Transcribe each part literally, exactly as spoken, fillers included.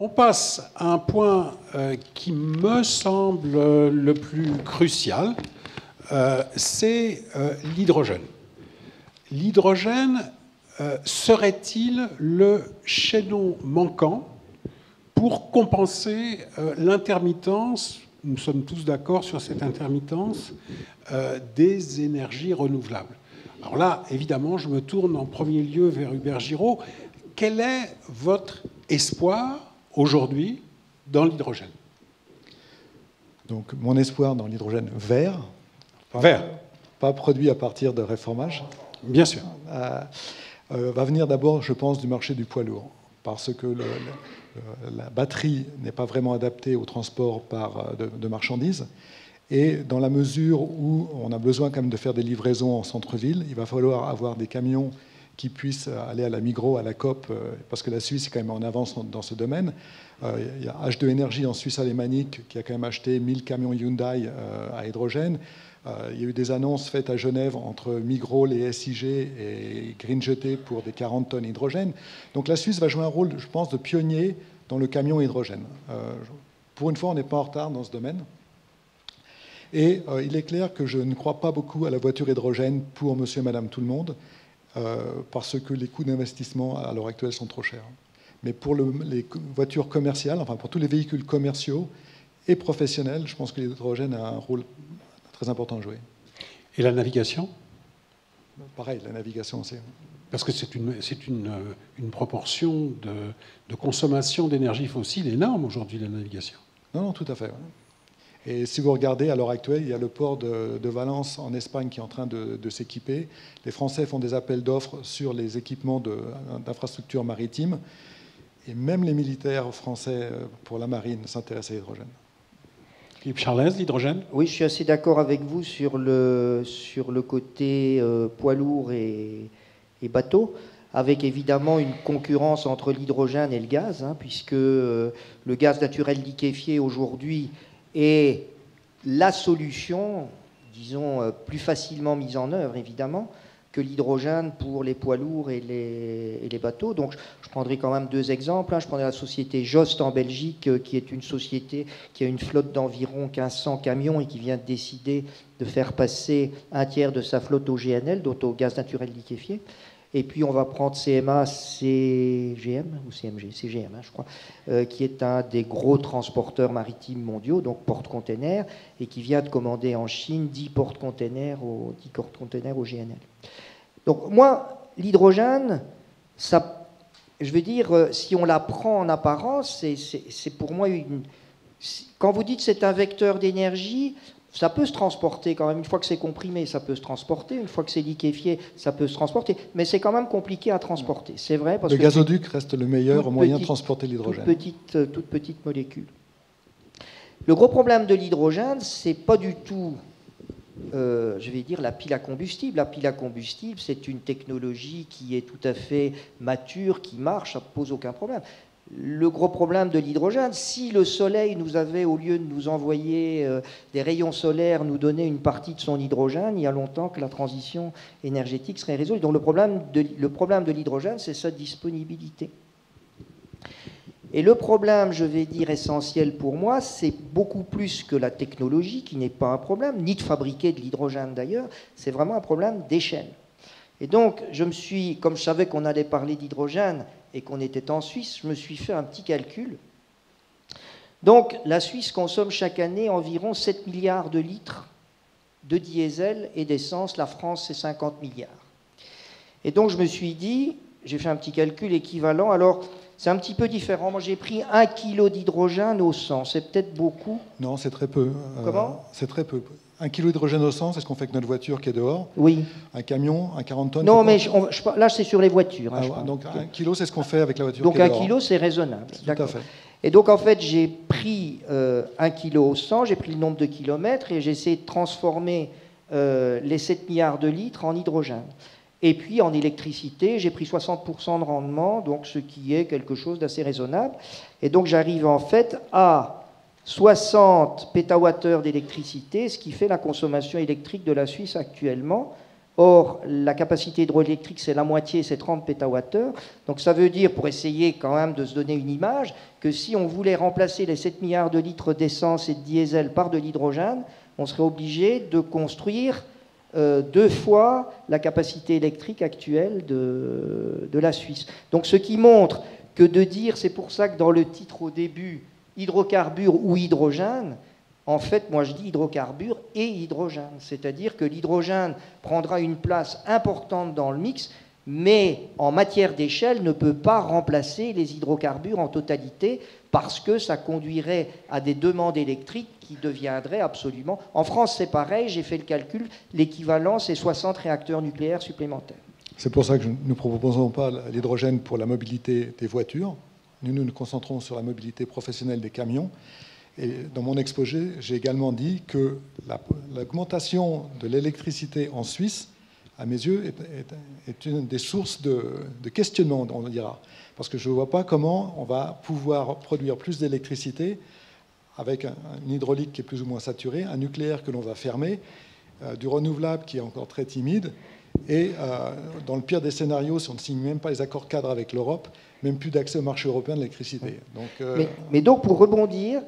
On passe à un point euh, qui me semble le plus crucial, euh, c'est euh, l'hydrogène. L'hydrogène euh, serait-il le chaînon manquant pour compenser euh, l'intermittence, nous sommes tous d'accord sur cette intermittence, euh, des énergies renouvelables? Alors là, évidemment, je me tourne en premier lieu vers Hubert Giraud. Quel est votre espoir aujourd'hui dans l'hydrogène? Donc mon espoir dans l'hydrogène vert, pas, vert. pas produit à partir de réformage, bien sûr, euh, euh, va venir d'abord, je pense, du marché du poids lourd, parce que le, le, la batterie n'est pas vraiment adaptée au transport par, de, de marchandises, et dans la mesure où on a besoin quand même de faire des livraisons en centre-ville, il va falloir avoir des camions qui puissent aller à la Migros, à la Coop, parce que la Suisse est quand même en avance dans ce domaine. Il y a H deux Energy en Suisse alémanique qui a quand même acheté mille camions Hyundai à hydrogène. Il y a eu des annonces faites à Genève entre Migros, les S I G et Greenjeté pour des quarante tonnes hydrogène. Donc la Suisse va jouer un rôle, je pense, de pionnier dans le camion hydrogène. Pour une fois, on n'est pas en retard dans ce domaine. Et il est clair que je ne crois pas beaucoup à la voiture hydrogène pour monsieur et madame tout le monde. Euh, parce que les coûts d'investissement à l'heure actuelle sont trop chers. Mais pour le, les voitures commerciales, enfin pour tous les véhicules commerciaux et professionnels, je pense que l'hydrogène a un rôle très important à jouer. Et la navigation? Pareil, la navigation aussi. Parce que c'est une, c'est une, une proportion de, de consommation d'énergie fossile énorme aujourd'hui, la navigation. Non, non, tout à fait. Ouais. Et si vous regardez, à l'heure actuelle, il y a le port de, de Valence en Espagne qui est en train de, de s'équiper. Les Français font des appels d'offres sur les équipements d'infrastructures maritimes. Et même les militaires français pour la marine s'intéressent à l'hydrogène. Philippe Charlez, l'hydrogène? Oui, je suis assez d'accord avec vous sur le, sur le côté euh, poids lourd et, et bateau, avec évidemment une concurrence entre l'hydrogène et le gaz, hein, puisque euh, le gaz naturel liquéfié aujourd'hui et la solution, disons, plus facilement mise en œuvre, évidemment, que l'hydrogène pour les poids lourds et les, et les bateaux. Donc, je prendrai quand même deux exemples. Je prendrai la société Jost en Belgique, qui est une société qui a une flotte d'environ mille cinq cents camions et qui vient de décider de faire passer un tiers de sa flotte au G N L, donc au gaz naturel liquéfié. Et puis on va prendre C M A C G M, ou C M G, C G M, hein, je crois, euh, qui est un des gros transporteurs maritimes mondiaux, donc porte-containers, et qui vient de commander en Chine dix porte-containers au, porte-containers au G N L. Donc moi, l'hydrogène, ça, je veux dire, si on la prend en apparence, c'est pour moi une... Quand vous dites c'est un vecteur d'énergie... Ça peut se transporter quand même, une fois que c'est comprimé, ça peut se transporter, une fois que c'est liquéfié, ça peut se transporter, mais c'est quand même compliqué à transporter, c'est vrai. Parce le que gazoduc reste le meilleur moyen petite, de transporter l'hydrogène. Toute petite, toute petite molécule. Le gros problème de l'hydrogène, c'est pas du tout, euh, je vais dire, la pile à combustible. La pile à combustible, c'est une technologie qui est tout à fait mature, qui marche, ça ne pose aucun problème. Le gros problème de l'hydrogène, si le soleil nous avait, au lieu de nous envoyer euh, des rayons solaires, nous donner une partie de son hydrogène, il y a longtemps que la transition énergétique serait résolue. Donc le problème de, le problème de l'hydrogène, c'est sa disponibilité. Et le problème, je vais dire, essentiel pour moi, c'est beaucoup plus que la technologie, qui n'est pas un problème, ni de fabriquer de l'hydrogène d'ailleurs, c'est vraiment un problème d'échelle. Et donc, je me suis, comme je savais qu'on allait parler d'hydrogène, et qu'on était en Suisse, je me suis fait un petit calcul. Donc, la Suisse consomme chaque année environ sept milliards de litres de diesel et d'essence. La France, c'est cinquante milliards. Et donc, je me suis dit, j'ai fait un petit calcul équivalent. Alors, c'est un petit peu différent. Moi, j'ai pris un kilo d'hydrogène au cent. C'est peut-être beaucoup. Non, c'est très peu. Comment euh, C'est très peu. Un kilo d'hydrogène au cent, c'est ce qu'on fait avec notre voiture qui est dehors. Oui. Un camion, un quarante tonnes. Non, mais je, on, je, là, c'est sur les voitures. Hein, ah, je donc, un kilo, c'est ce qu'on fait avec la voiture donc qui est dehors. Donc, un kilo, c'est raisonnable. Tout à fait. Et donc, en fait, j'ai pris euh, un kilo au cent, j'ai pris le nombre de kilomètres et j'ai essayé de transformer euh, les sept milliards de litres en hydrogène. Et puis, en électricité, j'ai pris soixante pour cent de rendement, donc ce qui est quelque chose d'assez raisonnable. Et donc, j'arrive en fait à soixante pétawattheures d'électricité, ce qui fait la consommation électrique de la Suisse actuellement, Or, la capacité hydroélectrique, c'est la moitié, c'est trente pétawattheures. Donc ça veut dire, pour essayer quand même de se donner une image, que si on voulait remplacer les sept milliards de litres d'essence et de diesel par de l'hydrogène, on serait obligé de construire euh, deux fois la capacité électrique actuelle de, de la Suisse. Donc ce qui montre que de dire, c'est pour ça que dans le titre au début, hydrocarbures ou hydrogène, en fait, moi, je dis hydrocarbures et hydrogène. C'est-à-dire que l'hydrogène prendra une place importante dans le mix, mais en matière d'échelle, ne peut pas remplacer les hydrocarbures en totalité parce que ça conduirait à des demandes électriques qui deviendraient absolument... En France, c'est pareil, j'ai fait le calcul, l'équivalent, c'est soixante réacteurs nucléaires supplémentaires. C'est pour ça que nous ne proposons pas l'hydrogène pour la mobilité des voitures. Nous, nous nous concentrons sur la mobilité professionnelle des camions. Et dans mon exposé, j'ai également dit que l'augmentation de l'électricité en Suisse, à mes yeux, est, est, est une des sources de, de questionnement, on dira. Parce que je ne vois pas comment on va pouvoir produire plus d'électricité avec un, une hydraulique qui est plus ou moins saturée, un nucléaire que l'on va fermer, euh, du renouvelable qui est encore très timide, et euh, dans le pire des scénarios, si on ne signe même pas les accords cadres avec l'Europe, même plus d'accès au marché européen de l'électricité. Donc, euh... mais, mais donc, pour rebondir,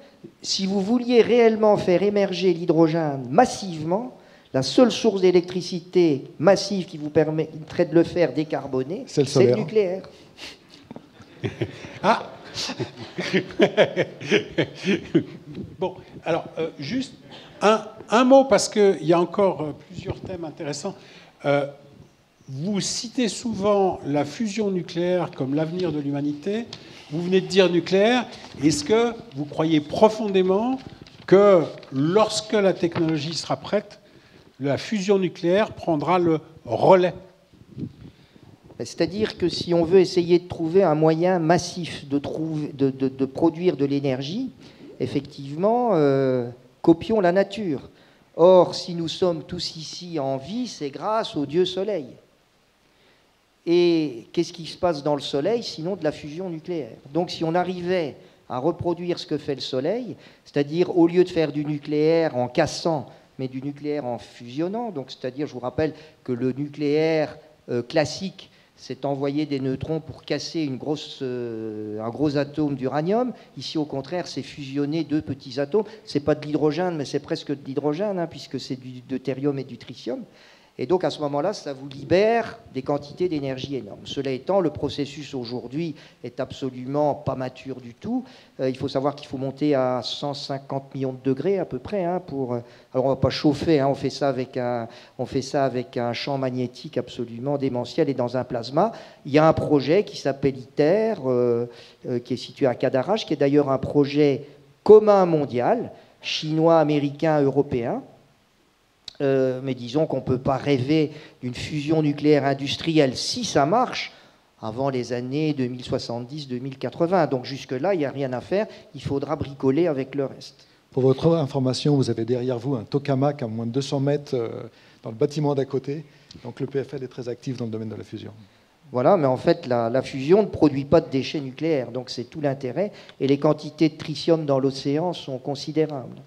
si vous vouliez réellement faire émerger l'hydrogène massivement, la seule source d'électricité massive qui vous permettrait de le faire décarboner, c'est le, le nucléaire. Ah Bon, alors, euh, juste un, un mot, parce qu'il y a encore euh, plusieurs thèmes intéressants. Euh, Vous citez souvent la fusion nucléaire comme l'avenir de l'humanité. Vous venez de dire nucléaire. Est-ce que vous croyez profondément que lorsque la technologie sera prête, la fusion nucléaire prendra le relais? C'est-à-dire que si on veut essayer de trouver un moyen massif de, trouver, de, de, de produire de l'énergie, effectivement, euh, copions la nature. Or, si nous sommes tous ici en vie, c'est grâce au Dieu Soleil. Et qu'est-ce qui se passe dans le Soleil, sinon de la fusion nucléaire? Donc si on arrivait à reproduire ce que fait le Soleil, c'est-à-dire au lieu de faire du nucléaire en cassant, mais du nucléaire en fusionnant, donc c'est-à-dire, je vous rappelle que le nucléaire euh, classique, c'est envoyer des neutrons pour casser une grosse, euh, un gros atome d'uranium. Ici, au contraire, c'est fusionner deux petits atomes. Ce n'est pas de l'hydrogène, mais c'est presque de l'hydrogène, hein, puisque c'est du deutérium et du tritium. Et donc, à ce moment-là, ça vous libère des quantités d'énergie énormes. Cela étant, le processus aujourd'hui est absolument pas mature du tout. Euh, il faut savoir qu'il faut monter à cent cinquante millions de degrés à peu près. Hein, pour, euh, alors, on ne va pas chauffer, hein, on fait ça avec un, on fait ça avec un champ magnétique absolument démentiel et dans un plasma. Il y a un projet qui s'appelle ITER, euh, euh, qui est situé à Cadarache, qui est d'ailleurs un projet commun mondial, chinois, américain, européen. Euh, mais disons qu'on ne peut pas rêver d'une fusion nucléaire industrielle, si ça marche, avant les années deux mille soixante-dix deux mille quatre-vingts. Donc jusque-là, il n'y a rien à faire, il faudra bricoler avec le reste. Pour votre information, vous avez derrière vous un tokamak à moins de deux cents mètres euh, dans le bâtiment d'à côté. Donc le E P F L est très actif dans le domaine de la fusion. Voilà, mais en fait, la, la fusion ne produit pas de déchets nucléaires, donc c'est tout l'intérêt. Et les quantités de tritium dans l'océan sont considérables.